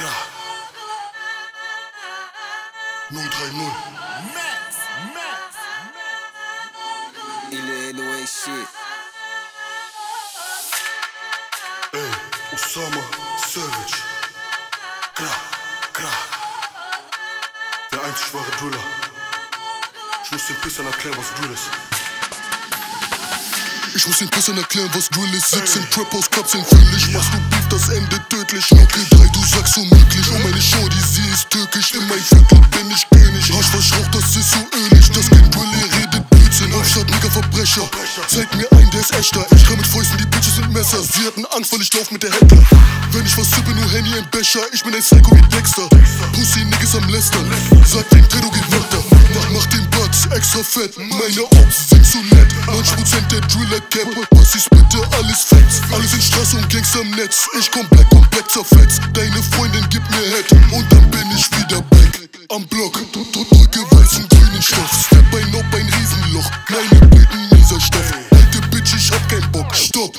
Klar. 030. Max. Ele no ain't shit. Hey, Osama Savage. Klar. Der einzig wahre Brüller. Ich muss den Pissern erklären, was Brüll ist. Ich muss den Pissern erklären, was Drill ist. Sitz im Trap House, Cups in Frillig. Machst du Beef, das Ende tödlich. Nocke 3, du sagst unmöglich. Oh meine Shorty, sie ist türkisch. In mein Viertel bin ich König. Rasch, was raucht, das ist so ölig. Das Kind Drill, ihr redet Blödsinn. Anstatt Nigger Verbrecher. Zeig mir einen, der ist echter. Ich kann mit Fäusten, die Bitches sind Messer. Sie hatten Angst, weil ich lauf mit der Hecke. Wenn ich was tippe, nur Handy im Becher. Ich bin ein Psycho wie Dexter. Pussy Niggas am Lästern. Sag den Teddo, geh weiter. Mach den Bugs extra fett. Meine Ops sind so nett. 90% der Driller Cap. Was ich bitte alles fetz. Alles in Straße und Gangster im Netz. Ich komm back und back zerfetzt. Deine Freundin gibt mir Head. Und dann bin ich wieder back. Am Block. Drücke weißen grünen Stoff. Step ein auf ein Riesenloch. Kleine Blüten mieser Stoff. Alte Bitch, ich hab keinen Bock. Stopp.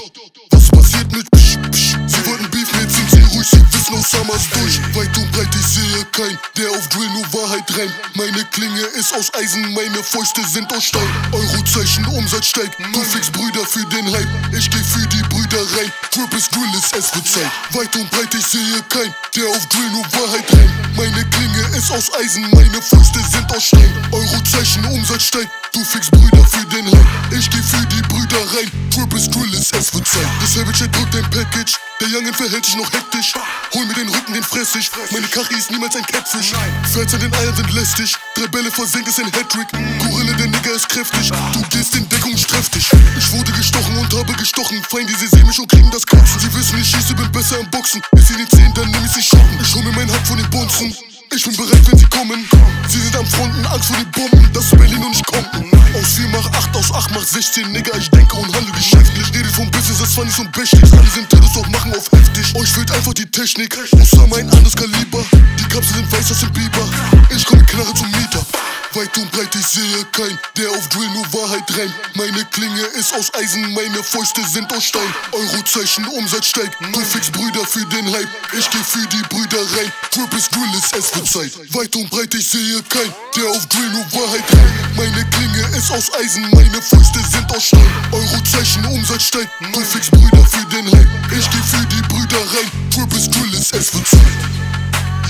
Was passiert mit Psch, Psch? Sie wollten Beef, jetzt sind sie ruhig. Sie wissen Osamas durch. Weit und breit, ich sehe keinen, der auf Drill nur Wahrheit reimt. Meine Klinge ist aus Eisen, meine Fäuste sind aus Stein. Eurozeichen, Umsatz steigt. Du fix Brüder für den Hype. Ich geh für die Brüder rein. Trip ist Drill, ist es wird Zeit. Weit und breit, ich sehe keinen, der auf Drill nur Wahrheit reimt. Meine Klinge ist aus Eisen, meine Fäuste sind aus Stein. Eurozeichen, Umsatz steigt. Du fix Brüder für den Hype. Ich geh für die Brüder rein. Trip ist Drill, ist es wird Zeit. Das Savage drückt ein Package. Der Youngin verhält sich noch hektisch. Hol mir den Rücken, den fress ich. Meine Kachi ist niemals ein Kettfisch. Fans an den Eiern sind lästig. 3 Bälle versenkt ist ein Hattrick. Gorilla, der Nigger ist kräftig. Du gehst in Deckung, streff dich. Ich wurde gestochen und habe gestochen. Feinde, sie sehen mich und kriegen das Kotzen. Sie wissen, ich schieße, bin besser am Boxen. Ist sie den 10, dann nehm ich sie Schotten. Ich hol mir meinen Hack von den Bonzen. Ich bin bereit, wenn sie kommen. Sie sind am Fronten, Angst vor den Bomben. Das ist Berlin und ich komme. Aus 4 macht 8, aus 8 macht 16. Nigger, ich denke und handle geschäftlich. Rede vom Business, das war nicht so bächtig. Alle sind Teddos, doch machen auf heftig. Euch fehlt einfach die Technik. Osama, ein anderes Kaliber. Die Kapseln sind weiß, das sind Biber. Ich komm mit Knarre zum Mieter. Weit und breit, ich sehe keinen, der auf Drill nur Wahrheit reimt. Meine Klinge ist aus Eisen, meine Fäuste sind aus Stein. Eurozeichen, Umsatz steigt. Du fix Brüder für den Hype. Ich geh für die Brüder rein. Trip ist Drill, ist es wird Zeit. Weit und breit, ich sehe keinen, der auf Drill nur Wahrheit reimt. Meine Klinge ist aus Eisen, meine Fäuste sind aus Stein. Eurozeichen, Umsatz steigt. Du fix Brüder für den Hype. Ich geh für die Brüder rein. Trip ist Drill, ist es wird Zeit.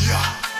Ja.